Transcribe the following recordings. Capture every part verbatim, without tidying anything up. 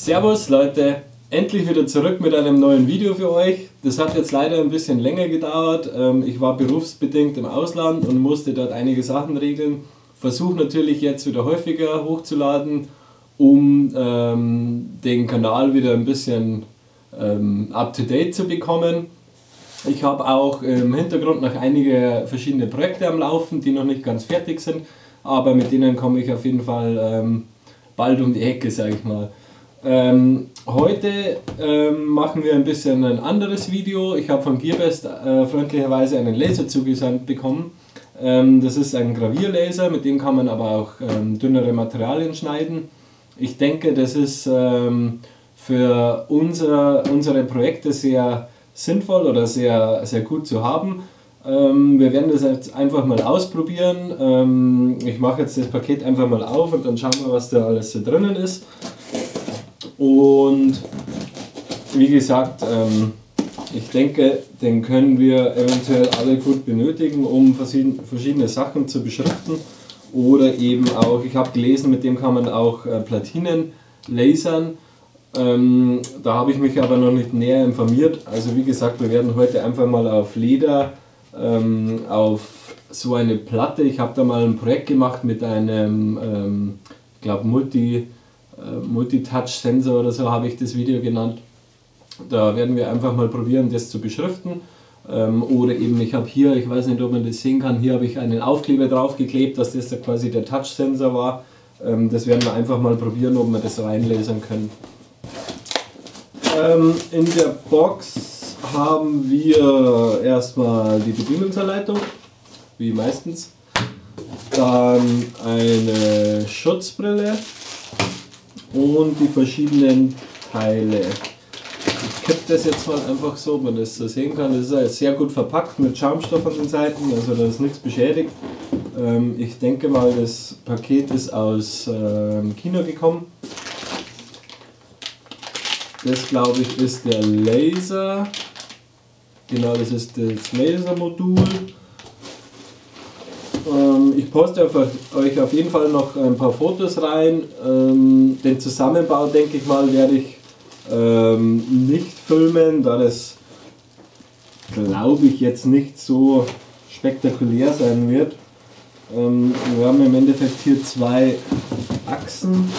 Servus Leute, endlich wieder zurück mit einem neuen Video für euch. Das hat jetzt leider ein bisschen länger gedauert. Ich war berufsbedingt im Ausland und musste dort einige Sachen regeln. Versuche natürlich jetzt wieder häufiger hochzuladen, um den Kanal wieder ein bisschen up-to-date zu bekommen. Ich habe auch im Hintergrund noch einige verschiedene Projekte am Laufen, die noch nicht ganz fertig sind, aber mit denen komme ich auf jeden Fall bald um die Ecke, sage ich mal. Ähm, heute ähm, machen wir ein bisschen ein anderes Video. Ich habe von Gearbest äh, freundlicherweise einen Laser zugesandt bekommen. Ähm, das ist ein Gravierlaser, mit dem kann man aber auch ähm, dünnere Materialien schneiden. Ich denke, das ist ähm, für unser, unsere Projekte sehr sinnvoll oder sehr, sehr gut zu haben. Ähm, wir werden das jetzt einfach mal ausprobieren. Ähm, ich mache jetzt das Paket einfach mal auf und dann schauen wir, was da alles so drinnen ist. Und wie gesagt, ich denke, den können wir eventuell alle gut benötigen, um verschiedene Sachen zu beschriften. Oder eben auch, ich habe gelesen, mit dem kann man auch Platinen lasern. Da habe ich mich aber noch nicht näher informiert. Also wie gesagt, wir werden heute einfach mal auf Leder, auf so eine Platte. Ich habe da mal ein Projekt gemacht mit einem, ich glaube, Multi... Multi-Touch-Sensor oder so habe ich das Video genannt. Da werden wir einfach mal probieren, das zu beschriften. Ähm, oder eben, ich habe hier, ich weiß nicht, ob man das sehen kann, hier habe ich einen Aufkleber drauf geklebt, dass das da quasi der Touch-Sensor war. Ähm, das werden wir einfach mal probieren, ob wir das reinlasern können. Ähm, in der Box haben wir erstmal die Bedienungsanleitung, wie meistens. Dann eine Schutzbrille. Und die verschiedenen Teile. Ich kippe das jetzt mal einfach so, ob man das so sehen kann. Das ist sehr gut verpackt mit Schaumstoff an den Seiten, also da ist nichts beschädigt. Ich denke mal, das Paket ist aus dem Kino gekommen. Das, glaube ich, ist der Laser. Genau, das ist das Lasermodul. Ich poste euch auf jeden Fall noch ein paar Fotos rein. Den Zusammenbau, denke ich mal, werde ich nicht filmen, da das, glaube ich, jetzt nicht so spektakulär sein wird. Wir haben im Endeffekt hier zwei Achsen.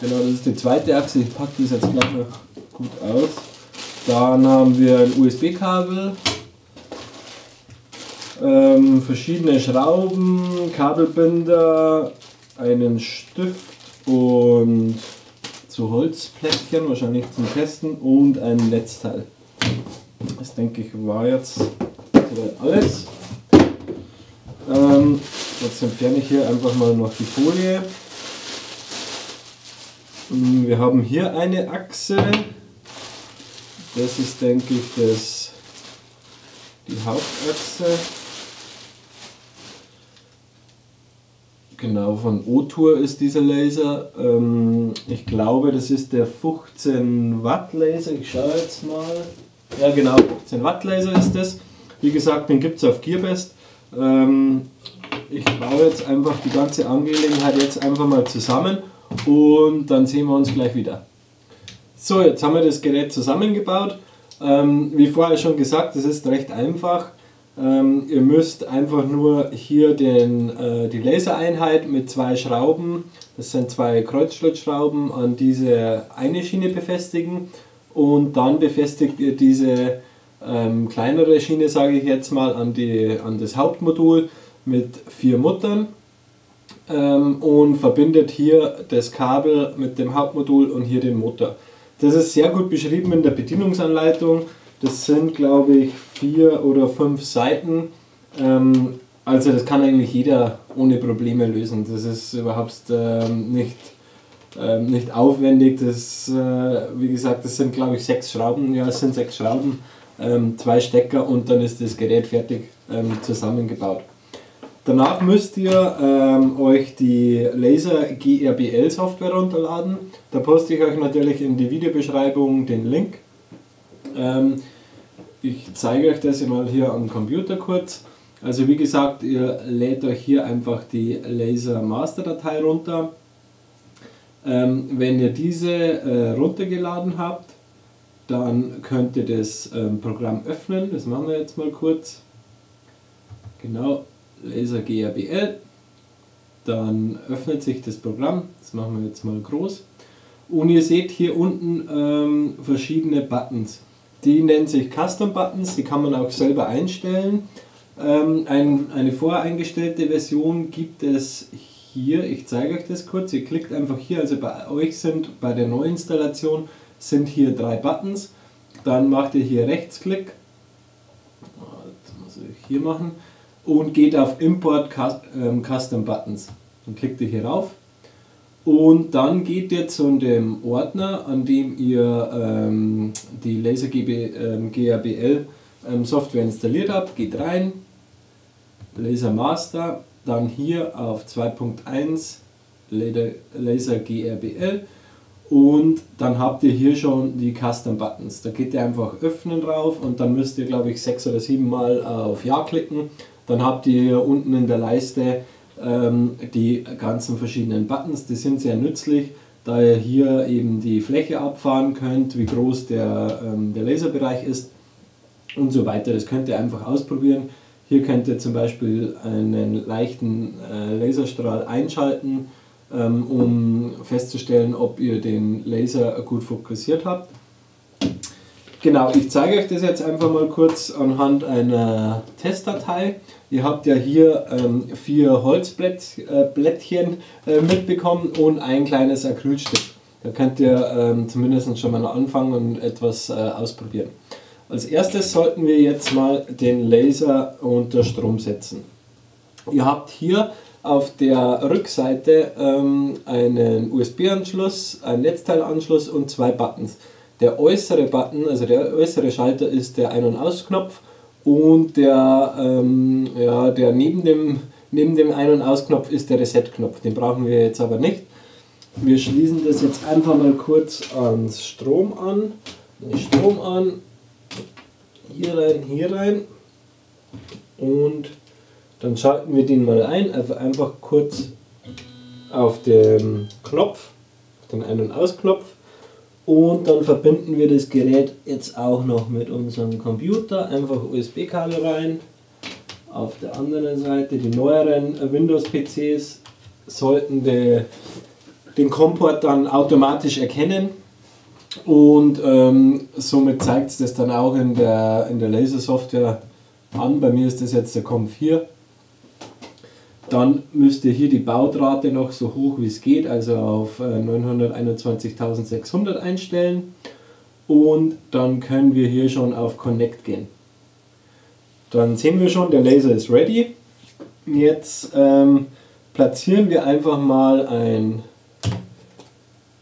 Genau, das ist die zweite Achse. Ich packe das jetzt gleich noch gut aus. Dann haben wir ein U S B-Kabel. Ähm, verschiedene Schrauben, Kabelbinder, einen Stift und so Holzplättchen, wahrscheinlich zum Testen, und ein Netzteil. Das, denke ich, war jetzt alles. Ähm, jetzt entferne ich hier einfach mal noch die Folie. Wir haben hier eine Achse. Das ist, denke ich, das, die Hauptachse. Genau, von Ortur ist dieser Laser. Ähm, ich glaube, das ist der fünfzehn Watt Laser. Ich schaue jetzt mal. Ja, genau, fünfzehn Watt Laser ist das. Wie gesagt, den gibt es auf Gearbest. Ähm, ich baue jetzt einfach die ganze Angelegenheit jetzt einfach mal zusammen und dann sehen wir uns gleich wieder. So, jetzt haben wir das Gerät zusammengebaut. Ähm, wie vorher schon gesagt, das ist recht einfach. Ähm, ihr müsst einfach nur hier den, äh, die Lasereinheit mit zwei Schrauben, das sind zwei Kreuzschlitzschrauben, an diese eine Schiene befestigen und dann befestigt ihr diese ähm, kleinere Schiene, sage ich jetzt mal, an, die, an das Hauptmodul mit vier Muttern ähm, und verbindet hier das Kabel mit dem Hauptmodul und hier den Motor. Das ist sehr gut beschrieben in der Bedienungsanleitung. Das sind, glaube ich, vier oder fünf Seiten. Also das kann eigentlich jeder ohne Probleme lösen. Das ist überhaupt nicht, nicht aufwendig. Das, wie gesagt, das sind, glaube ich, sechs Schrauben. Ja, es sind sechs Schrauben, zwei Stecker und dann ist das Gerät fertig zusammengebaut. Danach müsst ihr ähm, euch die Laser G R B L Software runterladen. Da poste ich euch natürlich in die Videobeschreibung den Link. Ähm, ich zeige euch das mal hier am Computer kurz. Also wie gesagt, ihr lädt euch hier einfach die Laser Master Datei runter. Ähm, wenn ihr diese äh, runtergeladen habt, dann könnt ihr das ähm, Programm öffnen. Das machen wir jetzt mal kurz. Genau, LaserGRBL. Dann öffnet sich das Programm. Das machen wir jetzt mal groß. Und ihr seht hier unten ähm, verschiedene Buttons. Die nennen sich Custom Buttons, die kann man auch selber einstellen. Ähm, ein, eine voreingestellte Version gibt es hier, ich zeige euch das kurz, ihr klickt einfach hier, also bei euch sind, bei der Neuinstallation sind hier drei Buttons, dann macht ihr hier Rechtsklick, das muss ich hier machen, und geht auf Import Custom Buttons. Dann klickt ihr hier rauf. Und dann geht ihr zu dem Ordner, an dem ihr ähm, die LaserGRBL ähm, Software installiert habt. Geht rein, Laser Master, dann hier auf zwei Punkt eins LaserGRBL und dann habt ihr hier schon die Custom Buttons. Da geht ihr einfach öffnen drauf und dann müsst ihr, glaube ich, sechs oder sieben Mal auf Ja klicken. Dann habt ihr hier unten in der Leiste die ganzen verschiedenen Buttons, die sind sehr nützlich, da ihr hier eben die Fläche abfahren könnt, wie groß der, ähm, der Laserbereich ist und so weiter. Das könnt ihr einfach ausprobieren. Hier könnt ihr zum Beispiel einen leichten äh, Laserstrahl einschalten, ähm, um festzustellen, ob ihr den Laser gut fokussiert habt. Genau, ich zeige euch das jetzt einfach mal kurz anhand einer Testdatei. Ihr habt ja hier ähm, vier Holzblättchen äh, mitbekommen und ein kleines Acrylstück. Da könnt ihr ähm, zumindest schon mal anfangen und etwas äh, ausprobieren. Als erstes sollten wir jetzt mal den Laser unter Strom setzen. Ihr habt hier auf der Rückseite ähm, einen U S B-Anschluss, einen Netzteilanschluss und zwei Buttons. Der äußere Button, also der äußere Schalter, ist der Ein- und Ausknopf und der, ähm, ja, der neben dem, neben dem Ein- und Ausknopf ist der Reset-Knopf. Den brauchen wir jetzt aber nicht. Wir schließen das jetzt einfach mal kurz ans Strom an. Den Strom an, hier rein, hier rein und dann schalten wir den mal ein. Also einfach kurz auf den Knopf, auf den Ein- und Ausknopf. Und dann verbinden wir das Gerät jetzt auch noch mit unserem Computer. Einfach U S B-Kabel rein. Auf der anderen Seite, die neueren Windows-P Cs sollten de, den Komport dann automatisch erkennen. Und ähm, somit zeigt es das dann auch in der, in der Laser-Software an. Bei mir ist das jetzt der Comp vier. Dann müsst ihr hier die Baudrate noch so hoch wie es geht, also auf neunhunderteinundzwanzigtausendsechshundert einstellen und dann können wir hier schon auf Connect gehen. Dann sehen wir schon, der Laser ist ready. Jetzt ähm, platzieren wir einfach mal ein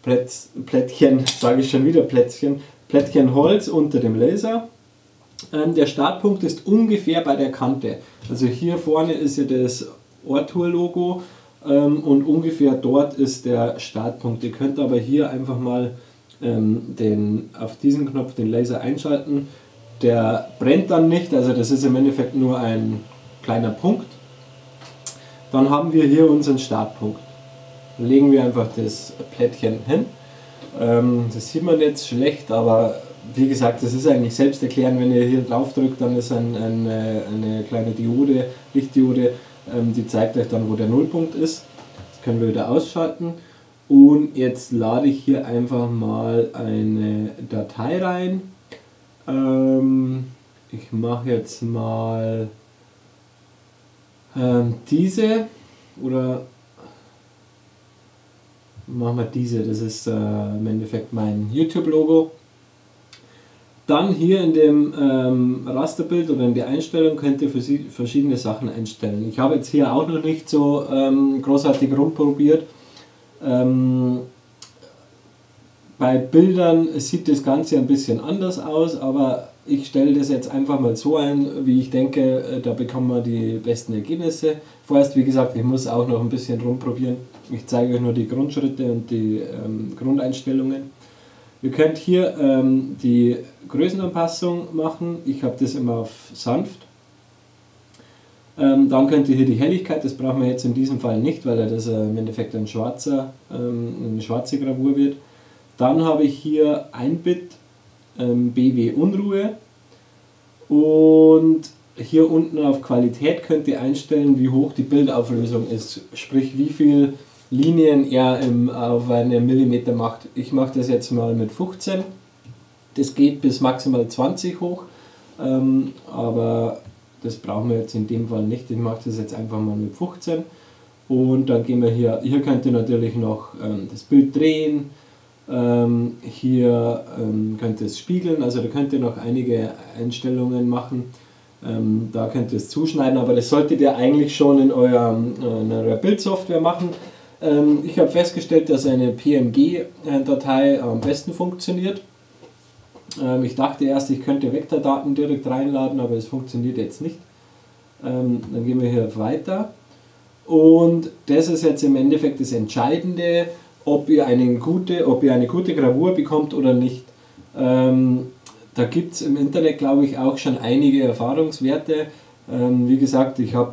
Plätz, Plättchen, sage ich schon wieder Plättchen, Plättchen Holz unter dem Laser. Ähm, der Startpunkt ist ungefähr bei der Kante, also hier vorne ist ja das Ortur-Logo ähm, und ungefähr dort ist der Startpunkt. Ihr könnt aber hier einfach mal ähm, den, auf diesen Knopf den Laser einschalten. Der brennt dann nicht, also das ist im Endeffekt nur ein kleiner Punkt. Dann haben wir hier unseren Startpunkt. Dann legen wir einfach das Plättchen hin. Ähm, das sieht man jetzt schlecht, aber wie gesagt, das ist eigentlich selbsterklärend. Wenn ihr hier drauf drückt, dann ist ein, eine, eine kleine Diode, Lichtdiode, die zeigt euch dann, wo der Nullpunkt ist. Das können wir wieder ausschalten. Und jetzt lade ich hier einfach mal eine Datei rein. Ähm, ich mache jetzt mal ähm, diese oder machen wir diese. Das ist äh, im Endeffekt mein YouTube-Logo. Dann hier in dem ähm, Rasterbild oder in der Einstellung könnt ihr verschiedene Sachen einstellen. Ich habe jetzt hier auch noch nicht so ähm, großartig rumprobiert. Ähm, bei Bildern sieht das Ganze ein bisschen anders aus, aber ich stelle das jetzt einfach mal so ein, wie ich denke, da bekommen wir die besten Ergebnisse. Vorerst, wie gesagt, ich muss auch noch ein bisschen rumprobieren. Ich zeige euch nur die Grundschritte und die ähm, Grundeinstellungen. Ihr könnt hier ähm, die Größenanpassung machen. Ich habe das immer auf sanft. Ähm, dann könnt ihr hier die Helligkeit, das brauchen wir jetzt in diesem Fall nicht, weil das äh, im Endeffekt ein schwarzer, ähm, eine schwarze Gravur wird. Dann habe ich hier ein Bit, ähm, B W Unruhe, und hier unten auf Qualität könnt ihr einstellen, wie hoch die Bildauflösung ist, sprich wie viel Linien er im, auf einen Millimeter macht. Ich mache das jetzt mal mit fünfzehn, das geht bis maximal zwanzig hoch, ähm, aber das brauchen wir jetzt in dem Fall nicht, ich mache das jetzt einfach mal mit fünfzehn und dann gehen wir hier, hier könnt ihr natürlich noch ähm, das Bild drehen, ähm, hier ähm, könnt ihr es spiegeln, also da könnt ihr noch einige Einstellungen machen, ähm, da könnt ihr es zuschneiden, aber das solltet ihr eigentlich schon in, eurem, in eurer Bildsoftware machen. Ähm, ich habe festgestellt, dass eine P M G-Datei am besten funktioniert. Ich dachte erst, ich könnte Vektordaten direkt reinladen, aber es funktioniert jetzt nicht. Dann gehen wir hier weiter. Und das ist jetzt im Endeffekt das Entscheidende, ob ihr eine gute, ob ihr eine gute Gravur bekommt oder nicht. Da gibt es im Internet, glaube ich, auch schon einige Erfahrungswerte. Wie gesagt, ich habe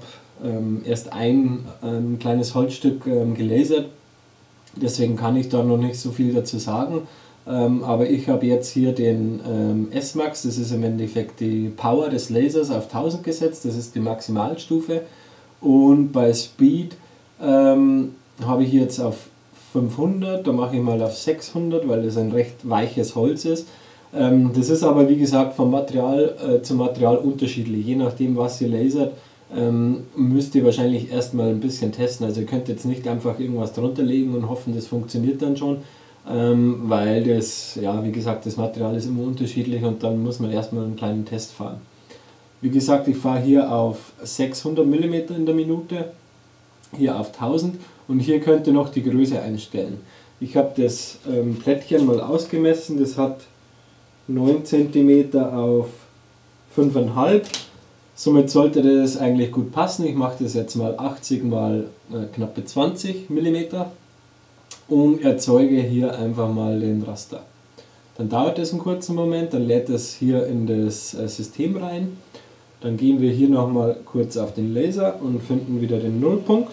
erst ein, ein kleines Holzstück gelasert, deswegen kann ich da noch nicht so viel dazu sagen. Ähm, aber ich habe jetzt hier den ähm, S-Max, das ist im Endeffekt die Power des Lasers, auf tausend gesetzt, das ist die Maximalstufe, und bei Speed ähm, habe ich jetzt auf fünfhundert, da mache ich mal auf sechshundert, weil das ein recht weiches Holz ist. Ähm, das ist aber, wie gesagt, vom Material äh, zu Material unterschiedlich, je nachdem was ihr lasert, ähm, müsst ihr wahrscheinlich erstmal ein bisschen testen, also ihr könnt jetzt nicht einfach irgendwas drunter legen und hoffen, das funktioniert dann schon. Ähm, weil das, ja, wie gesagt, das Material ist immer unterschiedlich und dann muss man erstmal einen kleinen Test fahren. Wie gesagt, ich fahre hier auf sechshundert Millimeter in der Minute, hier auf tausend und hier könnt ihr noch die Größe einstellen. Ich habe das ähm, Plättchen mal ausgemessen, das hat neun Zentimeter auf fünf Komma fünf. Somit sollte das eigentlich gut passen. Ich mache das jetzt mal achtzig mal äh, knappe zwanzig Millimeter. Und erzeuge hier einfach mal den Raster. Dann dauert es einen kurzen Moment, dann lädt es hier in das System rein. Dann gehen wir hier nochmal kurz auf den Laser und finden wieder den Nullpunkt.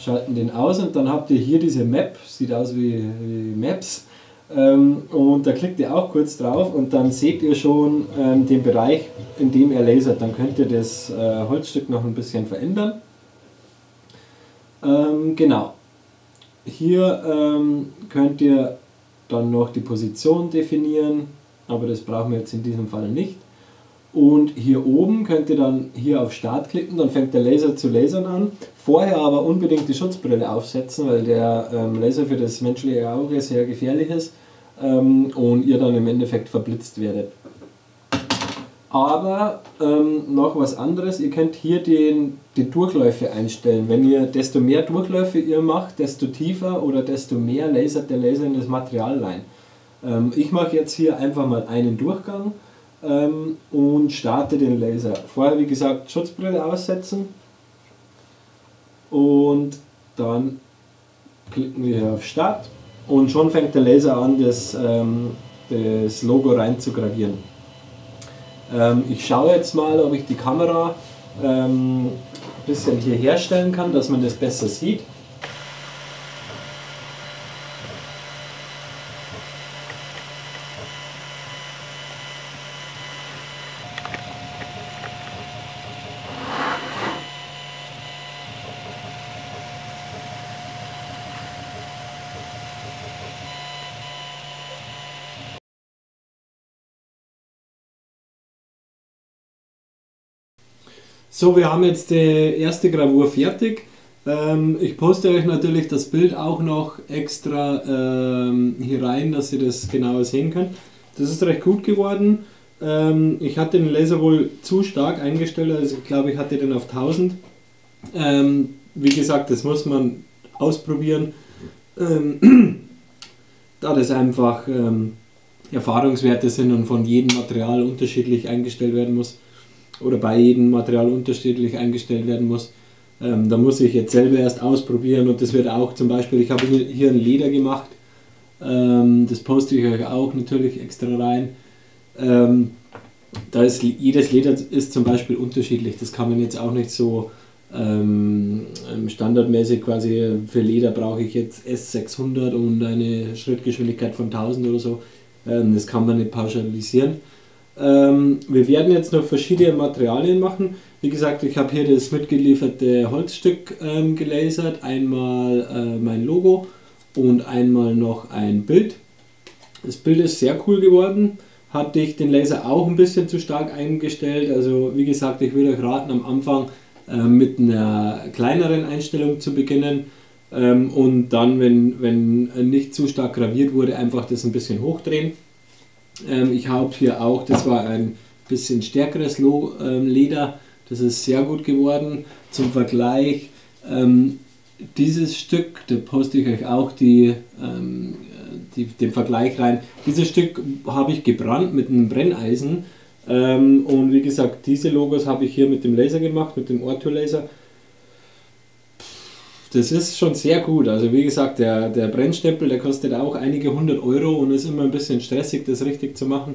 Schalten den aus und dann habt ihr hier diese Map, sieht aus wie, wie Maps. Und da klickt ihr auch kurz drauf und dann seht ihr schon den Bereich, in dem er lasert. Dann könnt ihr das Holzstück noch ein bisschen verändern. Genau. Hier ähm, könnt ihr dann noch die Position definieren, aber das brauchen wir jetzt in diesem Fall nicht. Und hier oben könnt ihr dann hier auf Start klicken, dann fängt der Laser zu lasern an. Vorher aber unbedingt die Schutzbrille aufsetzen, weil der ähm, Laser für das menschliche Auge sehr gefährlich ist ähm, und ihr dann im Endeffekt verblitzt werdet. Aber ähm, noch was anderes, ihr könnt hier den, die Durchläufe einstellen. Wenn ihr desto mehr Durchläufe ihr macht, desto tiefer oder desto mehr lasert der Laser in das Material rein. Ähm, ich mache jetzt hier einfach mal einen Durchgang ähm, und starte den Laser. Vorher, wie gesagt, Schutzbrille aussetzen und dann klicken wir hier auf Start und schon fängt der Laser an, das, ähm, das Logo rein zu gravieren. Ich schaue jetzt mal, ob ich die Kamera ähm, ein bisschen hier herstellen kann, dass man das besser sieht. So, wir haben jetzt die erste Gravur fertig. Ähm, ich poste euch natürlich das Bild auch noch extra ähm, hier rein, dass ihr das genauer sehen könnt. Das ist recht gut geworden. Ähm, ich hatte den Laser wohl zu stark eingestellt, also ich glaube, ich hatte den auf tausend. Ähm, wie gesagt, das muss man ausprobieren, ähm, da das einfach ähm, Erfahrungswerte sind und von jedem Material unterschiedlich eingestellt werden muss. Oder bei jedem Material unterschiedlich eingestellt werden muss. Ähm, da muss ich jetzt selber erst ausprobieren und das wird auch zum Beispiel, ich habe hier ein Leder gemacht, ähm, das poste ich euch auch natürlich extra rein. Ähm, da ist jedes Leder ist zum Beispiel unterschiedlich. Das kann man jetzt auch nicht so ähm, standardmäßig quasi, für Leder brauche ich jetzt S sechshundert und eine Schrittgeschwindigkeit von tausend oder so. Ähm, das kann man nicht pauschalisieren. Ähm, wir werden jetzt noch verschiedene Materialien machen. Wie gesagt, ich habe hier das mitgelieferte Holzstück ähm, gelasert, einmal äh, mein Logo und einmal noch ein Bild. Das Bild ist sehr cool geworden, hatte ich den Laser auch ein bisschen zu stark eingestellt. Also wie gesagt, ich würde euch raten, am Anfang äh, mit einer kleineren Einstellung zu beginnen ähm, und dann, wenn, wenn nicht zu stark graviert wurde, einfach das ein bisschen hochdrehen. Ähm, ich habe hier auch, das war ein bisschen stärkeres Lo äh, Leder, das ist sehr gut geworden. Zum Vergleich, ähm, dieses Stück, da poste ich euch auch die, ähm, die, den Vergleich rein, dieses Stück habe ich gebrannt mit einem Brenneisen ähm, und wie gesagt, diese Logos habe ich hier mit dem Laser gemacht, mit dem Ortur Laser. Das ist schon sehr gut, also wie gesagt, der, der Brennstempel, der kostet auch einige hundert Euro und ist immer ein bisschen stressig, das richtig zu machen.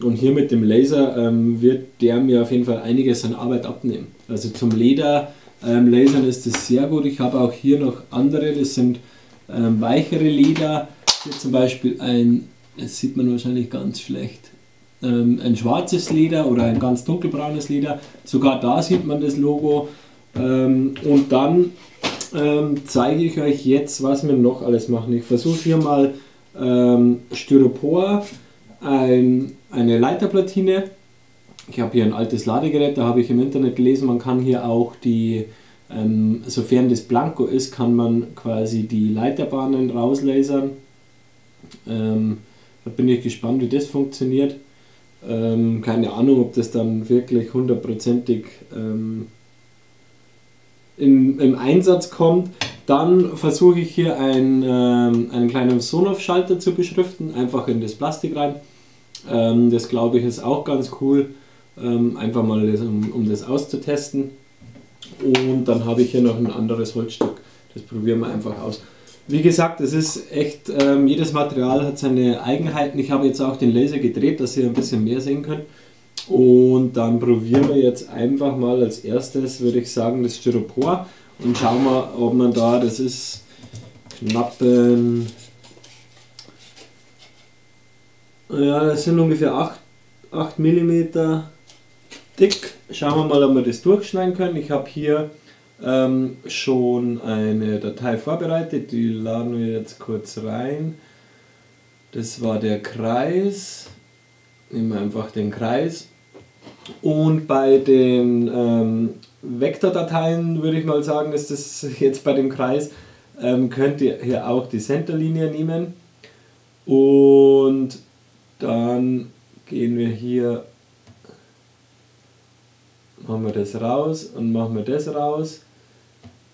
Und hier mit dem Laser ähm, wird der mir auf jeden Fall einiges an Arbeit abnehmen. Also zum Leder ähm, lasern ist das sehr gut. Ich habe auch hier noch andere, das sind ähm, weichere Leder. Hier zum Beispiel ein, das sieht man wahrscheinlich ganz schlecht, ähm, ein schwarzes Leder oder ein ganz dunkelbraunes Leder. Sogar da sieht man das Logo. Ähm, und dann ähm, zeige ich euch jetzt, was wir noch alles machen. Ich versuche hier mal ähm, Styropor, ein eine Leiterplatine. Ich habe hier ein altes Ladegerät, da habe ich im Internet gelesen, man kann hier auch die, ähm, sofern das Blanko ist, kann man quasi die Leiterbahnen rauslasern. Ähm, da bin ich gespannt, wie das funktioniert. Ähm, keine Ahnung, ob das dann wirklich hundertprozentig ähm, im, im Einsatz kommt. Dann versuche ich hier ein, ähm, einen kleinen Sonoff-Schalter zu beschriften, einfach in das Plastik rein. Ähm, das glaube ich ist auch ganz cool, ähm, einfach mal das, um, um das auszutesten. Und dann habe ich hier noch ein anderes Holzstück, das probieren wir einfach aus. Wie gesagt, es ist echt, ähm, jedes Material hat seine Eigenheiten. Ich habe jetzt auch den Laser gedreht, dass ihr ein bisschen mehr sehen könnt. Und dann probieren wir jetzt einfach mal als erstes, würde ich sagen, das Styropor und schauen wir, ob man da, das ist knappen... Ja, das sind ungefähr acht, acht Millimeter dick. Schauen wir mal, ob wir das durchschneiden können. Ich habe hier ähm, schon eine Datei vorbereitet, die laden wir jetzt kurz rein. Das war der Kreis. Nehmen wir einfach den Kreis. Und bei den ähm, Vektordateien würde ich mal sagen, ist das jetzt bei dem Kreis, ähm, könnt ihr hier auch die Centerlinie nehmen. Und dann gehen wir hier, machen wir das raus und machen wir das raus.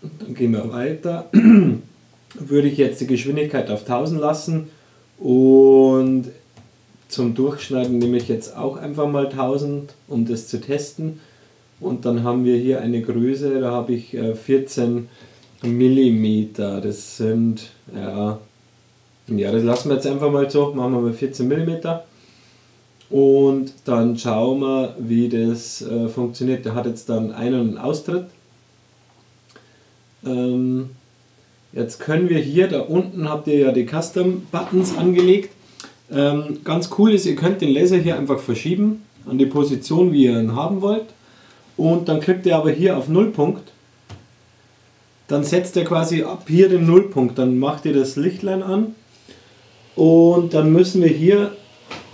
Und dann gehen wir weiter. Würde ich jetzt die Geschwindigkeit auf tausend lassen und zum Durchschneiden nehme ich jetzt auch einfach mal tausend, um das zu testen. Und dann haben wir hier eine Größe, da habe ich vierzehn Millimeter. Das sind, ja... Ja, das lassen wir jetzt einfach mal so, machen wir mal vierzehn Millimeter und dann schauen wir, wie das äh, funktioniert. Der hat jetzt dann einen und einen Austritt. Ähm, jetzt können wir hier, da unten habt ihr ja die Custom Buttons angelegt. Ähm, ganz cool ist, ihr könnt den Laser hier einfach verschieben an die Position, wie ihr ihn haben wollt. Und dann klickt ihr aber hier auf Nullpunkt. Dann setzt ihr quasi ab hier den Nullpunkt, dann macht ihr das Lichtlein an. Und dann müssen wir hier,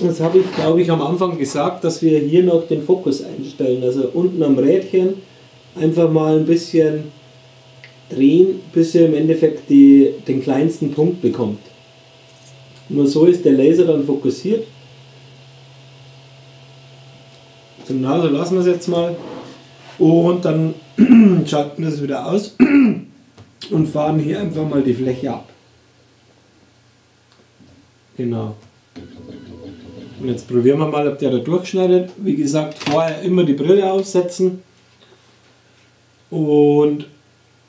das habe ich glaube ich am Anfang gesagt, dass wir hier noch den Fokus einstellen. Also unten am Rädchen einfach mal ein bisschen drehen, bis ihr im Endeffekt die, den kleinsten Punkt bekommt. Nur so ist der Laser dann fokussiert. Genau, so lassen wir es jetzt mal. Und dann schalten wir es wieder aus und fahren hier einfach mal die Fläche ab. Genau. Und jetzt probieren wir mal, ob der da durchschneidet. Wie gesagt, vorher immer die Brille aufsetzen. Und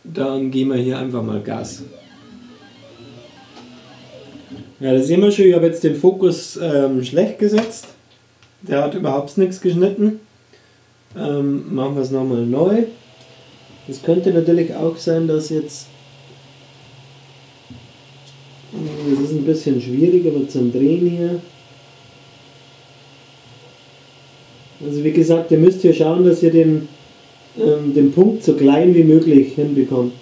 dann geben wir hier einfach mal Gas. Ja, das sehen wir schon. Ich habe jetzt den Fokus ähm, schlecht gesetzt. Der hat überhaupt nichts geschnitten. Ähm, machen wir es nochmal neu. Es könnte natürlich auch sein, dass jetzt, das ist ein bisschen schwieriger mit zum Drehen hier. Also wie gesagt, ihr müsst hier schauen, dass ihr den, ähm, den Punkt so klein wie möglich hinbekommt.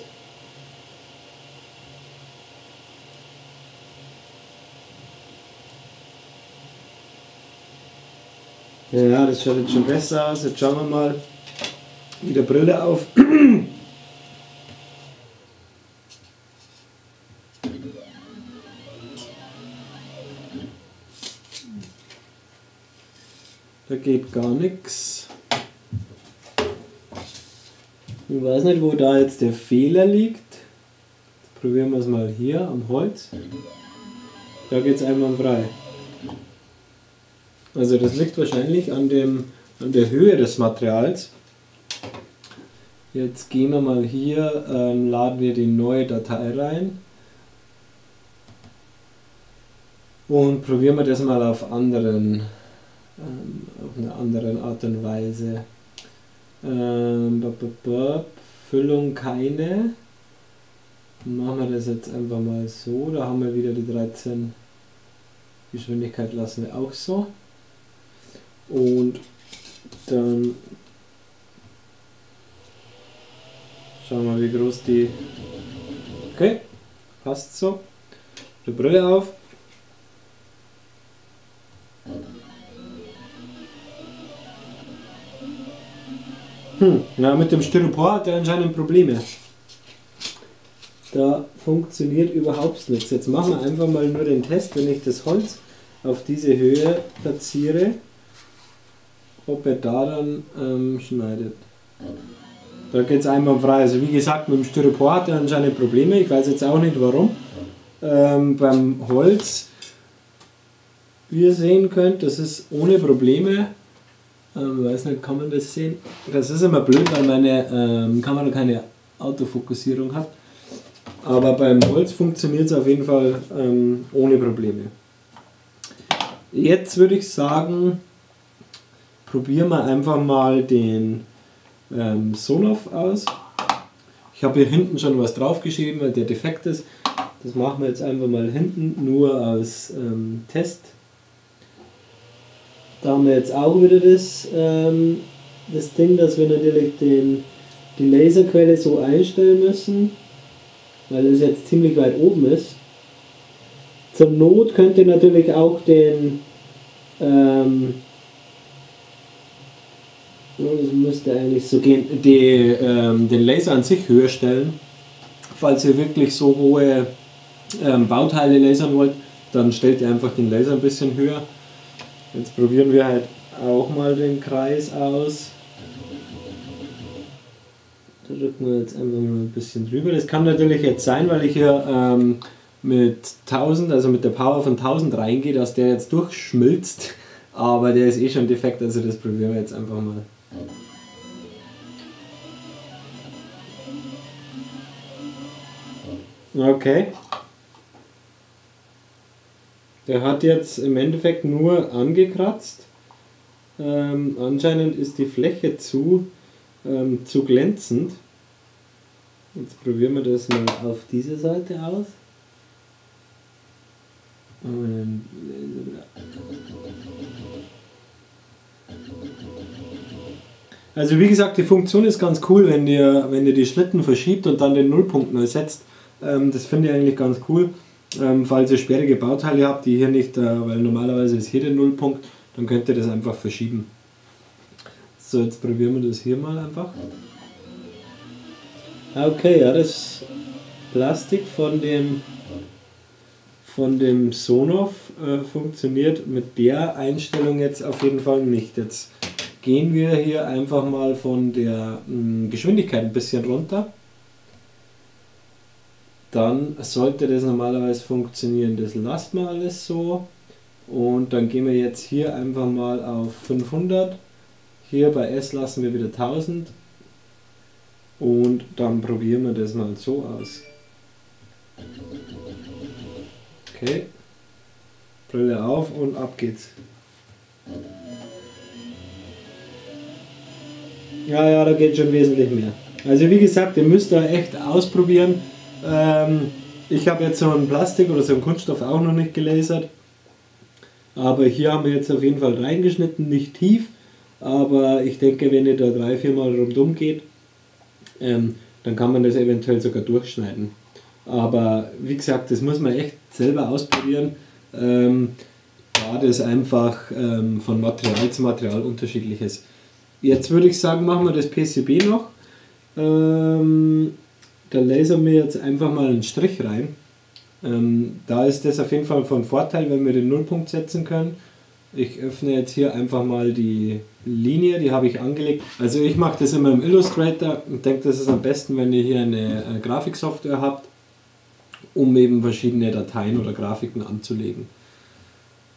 Ja, das schaut jetzt schon besser aus. Jetzt schauen wir mal wieder Brille auf. Da geht gar nichts. Ich weiß nicht, wo da jetzt der Fehler liegt. Jetzt probieren wir es mal hier am Holz. Da geht es einwandfrei. Also das liegt wahrscheinlich an, dem, an der Höhe des Materials. Jetzt gehen wir mal hier, ähm, laden wir die neue Datei rein und probieren wir das mal auf, anderen, ähm, auf eine andere Art und Weise. Ähm, b -b -b Füllung keine. Machen wir das jetzt einfach mal so, da haben wir wieder die dreizehn. Geschwindigkeit lassen wir auch so. Und dann schauen wir, wie groß die. Okay, passt so. Die Brille auf. Hm, na, mit dem Styropor hat er anscheinend Probleme. Da funktioniert überhaupt nichts. Jetzt machen wir einfach mal nur den Test, wenn ich das Holz auf diese Höhe platziere, ob er daran ähm, schneidet. Da geht es einwandfrei. Also wie gesagt, mit dem Styropor hat er anscheinend Probleme. Ich weiß jetzt auch nicht warum. Ähm, beim Holz, wie ihr sehen könnt, das ist ohne Probleme. Ähm, weiß nicht, kann man das sehen? Das ist immer blöd, weil meine ähm, Kamera keine Autofokussierung hat. Aber beim Holz funktioniert es auf jeden Fall ähm, ohne Probleme. Jetzt würde ich sagen, probieren wir einfach mal den ähm, Sonoff aus. Ich habe hier hinten schon was draufgeschrieben, weil der defekt ist. Das machen wir jetzt einfach mal hinten, nur als ähm, Test. Da haben wir jetzt auch wieder das, ähm, das Ding, dass wir natürlich den, die Laserquelle so einstellen müssen, weil es jetzt ziemlich weit oben ist. Zur Not könnt ihr natürlich auch den, ähm, das müsste eigentlich so gehen, die, ähm, den Laser an sich höher stellen. Falls ihr wirklich so hohe ähm, Bauteile lasern wollt, dann stellt ihr einfach den Laser ein bisschen höher. Jetzt probieren wir halt auch mal den Kreis aus. Da drücken wir jetzt einfach mal ein bisschen drüber. Das kann natürlich jetzt sein, weil ich hier ähm, mit tausend, also mit der Power von tausend reingehe, dass der jetzt durchschmilzt. Aber der ist eh schon defekt, also das probieren wir jetzt einfach mal. Okay. Der hat jetzt im Endeffekt nur angekratzt. Ähm, anscheinend ist die Fläche zu... Ähm, zu glänzend. Jetzt probieren wir das mal auf diese Seite aus. Also wie gesagt, die Funktion ist ganz cool, wenn ihr, wenn ihr die Schlitten verschiebt und dann den Nullpunkt neu setzt. Ähm, das finde ich eigentlich ganz cool. Ähm, falls ihr sperrige Bauteile habt, die hier nicht, äh, weil normalerweise ist hier der Nullpunkt, dann könnt ihr das einfach verschieben. So, jetzt probieren wir das hier mal einfach. Okay, ja, das Plastik von dem, von dem Sonoff äh, funktioniert mit der Einstellung jetzt auf jeden Fall nicht. Jetzt gehen wir hier einfach mal von der mh, Geschwindigkeit ein bisschen runter. Dann sollte das normalerweise funktionieren. Das lassen wir alles so. Und dann gehen wir jetzt hier einfach mal auf fünfhundert. Hier bei S lassen wir wieder tausend und dann probieren wir das mal so aus. Okay, Brille auf und ab geht's. Ja, ja, da geht schon wesentlich mehr. Also wie gesagt, ihr müsst da echt ausprobieren. Ähm, ich habe jetzt so ein Plastik oder so einen Kunststoff auch noch nicht gelasert. Aber hier haben wir jetzt auf jeden Fall reingeschnitten, nicht tief. Aber ich denke, wenn ihr da drei, vier Mal rundum geht, ähm, dann kann man das eventuell sogar durchschneiden. Aber wie gesagt, das muss man echt selber ausprobieren, ähm, da das einfach ähm, von Material zu Material unterschiedlich ist. Jetzt würde ich sagen, machen wir das P C B noch. Ähm, da lasern wir jetzt einfach mal einen Strich rein. Ähm, da ist das auf jeden Fall von Vorteil, wenn wir den Nullpunkt setzen können. Ich öffne jetzt hier einfach mal die Linie, die habe ich angelegt. Also ich mache das immer im Illustrator und denke, das ist am besten, wenn ihr hier eine, eine Grafiksoftware habt, um eben verschiedene Dateien oder Grafiken anzulegen.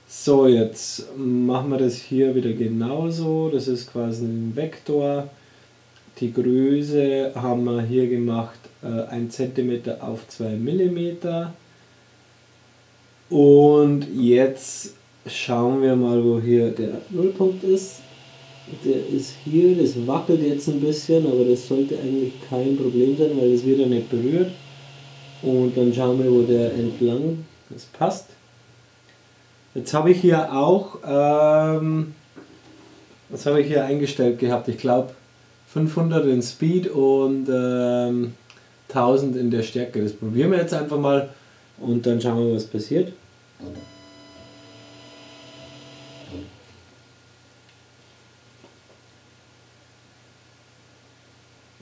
So, jetzt machen wir das hier wieder genauso. Das ist quasi ein Vektor. Die Größe haben wir hier gemacht, äh, ein Zentimeter auf zwei Millimeter. Und jetzt schauen wir mal, wo hier der Nullpunkt ist. Der ist hier, das wackelt jetzt ein bisschen, aber das sollte eigentlich kein Problem sein, weil das wieder nicht berührt. Und dann schauen wir, wo der entlang, das passt. Jetzt habe ich hier auch, ähm, was habe ich hier eingestellt gehabt? Ich glaube fünfhundert in Speed und ähm, tausend in der Stärke. Das probieren wir jetzt einfach mal und dann schauen wir, was passiert.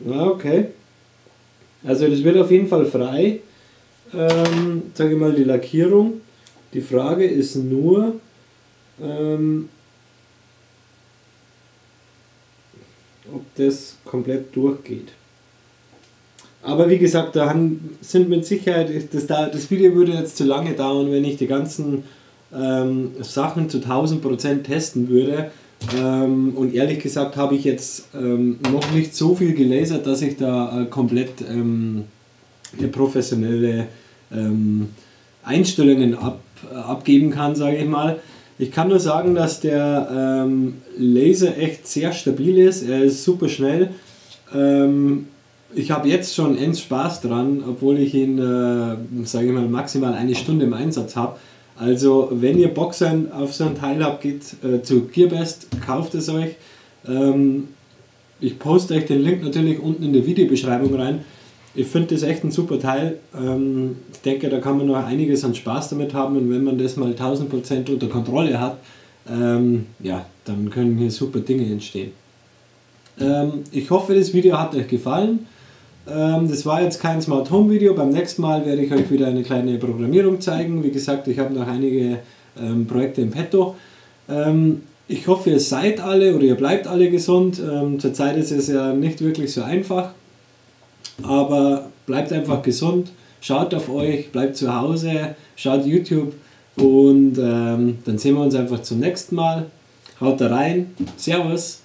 Okay, also das wird auf jeden Fall frei, ähm, sage ich mal, die Lackierung. Die Frage ist nur, ähm, ob das komplett durchgeht. Aber wie gesagt, da sind mit Sicherheit, das, das Video würde jetzt zu lange dauern, wenn ich die ganzen ähm, Sachen zu tausend Prozent testen würde. Ähm, und ehrlich gesagt habe ich jetzt ähm, noch nicht so viel gelasert, dass ich da äh, komplett ähm, professionelle ähm, Einstellungen ab, äh, abgeben kann, sage ich mal. Ich kann nur sagen, dass der ähm, Laser echt sehr stabil ist, er ist super schnell. Ähm, ich habe jetzt schon end Spaß dran, obwohl ich ihn, äh, sage ich mal, maximal eine Stunde im Einsatz habe. Also wenn ihr Bock auf so ein Teil habt, geht äh, zu Gearbest, kauft es euch. Ähm, ich poste euch den Link natürlich unten in der Videobeschreibung rein. Ich finde das echt ein super Teil. Ähm, ich denke, da kann man noch einiges an Spaß damit haben und wenn man das mal tausend Prozent unter Kontrolle hat, ähm, ja, dann können hier super Dinge entstehen. Ähm, ich hoffe, das Video hat euch gefallen. Das war jetzt kein Smart Home Video, beim nächsten Mal werde ich euch wieder eine kleine Programmierung zeigen. Wie gesagt, ich habe noch einige ähm, Projekte im Petto. Ähm, ich hoffe, ihr seid alle oder ihr bleibt alle gesund. Ähm, zurzeit ist es ja nicht wirklich so einfach, aber bleibt einfach gesund, schaut auf euch, bleibt zu Hause, schaut YouTube und ähm, dann sehen wir uns einfach zum nächsten Mal. Haut da rein, Servus!